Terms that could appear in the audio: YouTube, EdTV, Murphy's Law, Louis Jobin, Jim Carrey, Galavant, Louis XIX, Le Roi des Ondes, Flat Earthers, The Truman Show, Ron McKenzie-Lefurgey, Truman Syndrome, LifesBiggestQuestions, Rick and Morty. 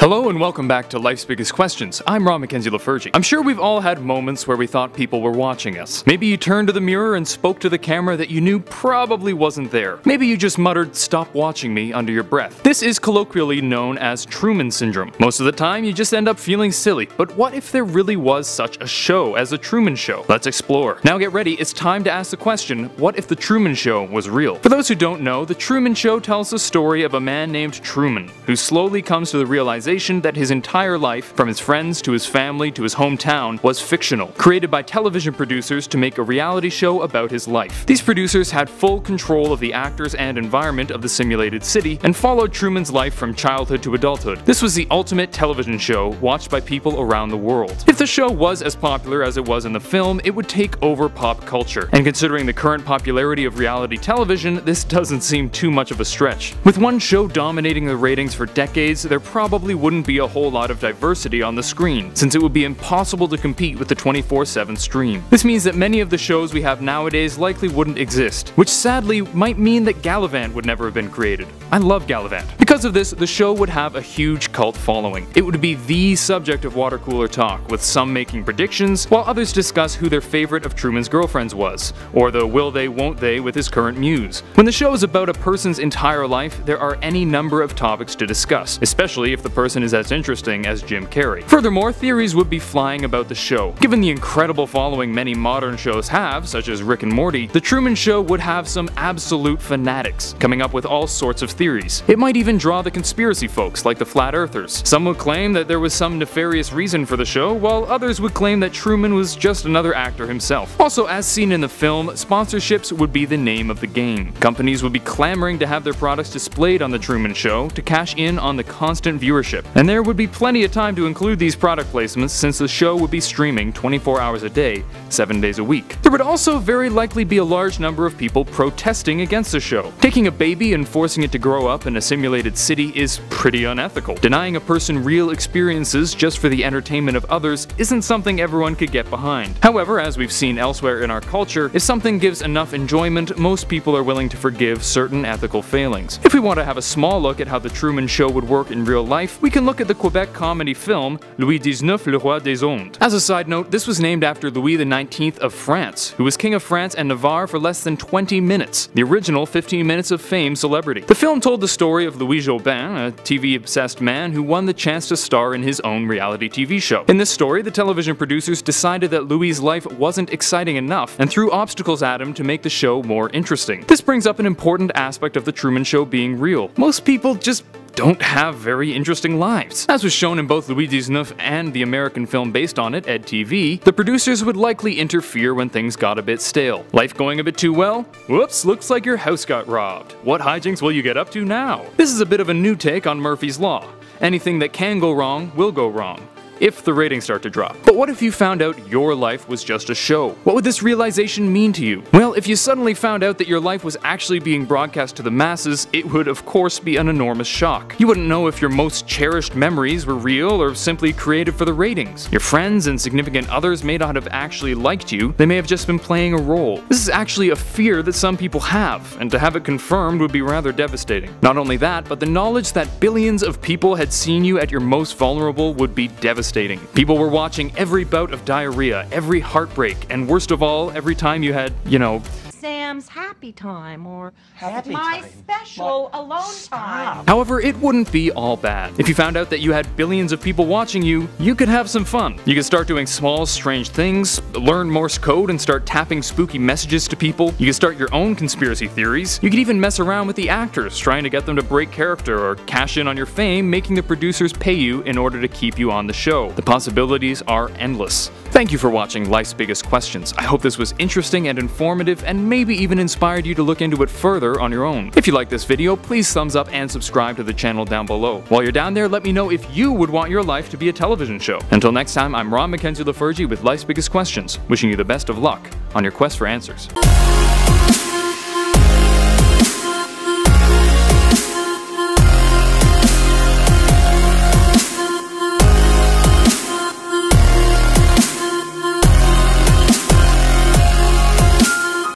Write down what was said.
Hello and welcome back to Life's Biggest Questions. I'm Ron McKenzie-Lefurgey. I'm sure we've all had moments where we thought people were watching us. Maybe you turned to the mirror and spoke to the camera that you knew probably wasn't there. Maybe you just muttered, "Stop watching me," under your breath. This is colloquially known as Truman Syndrome. Most of the time you just end up feeling silly, but what if there really was such a show as The Truman Show? Let's explore. Now get ready, it's time to ask the question, what if The Truman Show was real? For those who don't know, The Truman Show tells the story of a man named Truman, who slowly comes to the realization that his entire life, from his friends to his family to his hometown, was fictional, created by television producers to make a reality show about his life. These producers had full control of the actors and environment of the simulated city, and followed Truman's life from childhood to adulthood. This was the ultimate television show, watched by people around the world. If the show was as popular as it was in the film, it would take over pop culture, and considering the current popularity of reality television, this doesn't seem too much of a stretch. With one show dominating the ratings for decades, there probably wouldn't be a whole lot of diversity on the screen, since it would be impossible to compete with the 24/7 stream. This means that many of the shows we have nowadays likely wouldn't exist, which sadly might mean that Galavant would never have been created. I love Galavant. Because of this, the show would have a huge cult following. It would be the subject of water cooler talk, with some making predictions, while others discuss who their favorite of Truman's girlfriends was, or the will they won't they with his current muse. When the show is about a person's entire life, there are any number of topics to discuss, especially if the person is as interesting as Jim Carrey. Furthermore, theories would be flying about the show. Given the incredible following many modern shows have, such as Rick and Morty, The Truman Show would have some absolute fanatics, coming up with all sorts of theories. It might even draw the conspiracy folks, like the Flat Earthers. Some would claim that there was some nefarious reason for the show, while others would claim that Truman was just another actor himself. Also, as seen in the film, sponsorships would be the name of the game. Companies would be clamoring to have their products displayed on The Truman Show to cash in on the constant viewership. And there would be plenty of time to include these product placements, since the show would be streaming 24 hours a day, 7 days a week. There would also very likely be a large number of people protesting against the show. Taking a baby and forcing it to grow up in a simulated city is pretty unethical. Denying a person real experiences just for the entertainment of others isn't something everyone could get behind. However, as we've seen elsewhere in our culture, if something gives enough enjoyment, most people are willing to forgive certain ethical failings. If we want to have a small look at how The Truman Show would work in real life, we can look at the Quebec comedy film Louis XIX, Le Roi des Ondes. As a side note, this was named after Louis XIX of France, who was king of France and Navarre for less than 20 minutes, the original 15 minutes of fame celebrity. The film told the story of Louis Jobin, a TV-obsessed man who won the chance to star in his own reality TV show. In this story, the television producers decided that Louis's life wasn't exciting enough and threw obstacles at him to make the show more interesting. This brings up an important aspect of The Truman Show being real. Most people just don't have very interesting lives. As was shown in both Louis XIX and the American film based on it, EdTV, the producers would likely interfere when things got a bit stale. Life going a bit too well? Whoops, looks like your house got robbed. What hijinks will you get up to now? This is a bit of a new take on Murphy's Law. Anything that can go wrong will go wrong, if the ratings start to drop. But what if you found out your life was just a show? What would this realization mean to you? Well, if you suddenly found out that your life was actually being broadcast to the masses, it would of course be an enormous shock. You wouldn't know if your most cherished memories were real or simply created for the ratings. Your friends and significant others may not have actually liked you, they may have just been playing a role. This is actually a fear that some people have, and to have it confirmed would be rather devastating. Not only that, but the knowledge that billions of people had seen you at your most vulnerable would be devastating. People were watching every bout of diarrhea, every heartbreak, and worst of all, every time you had, you know, Sam's happy time or happy my time. Special what? Alone time. However, it wouldn't be all bad. If you found out that you had billions of people watching you, you could have some fun. You could start doing small, strange things, learn Morse code and start tapping spooky messages to people. You could start your own conspiracy theories. You could even mess around with the actors, trying to get them to break character or cash in on your fame, making the producers pay you in order to keep you on the show. The possibilities are endless. Thank you for watching Life's Biggest Questions. I hope this was interesting and informative, and maybe even inspired you to look into it further on your own. If you like this video, please thumbs up and subscribe to the channel down below. While you're down there, let me know if you would want your life to be a television show. Until next time, I'm Ron McKenzie-Lefurgey with Life's Biggest Questions, wishing you the best of luck on your quest for answers.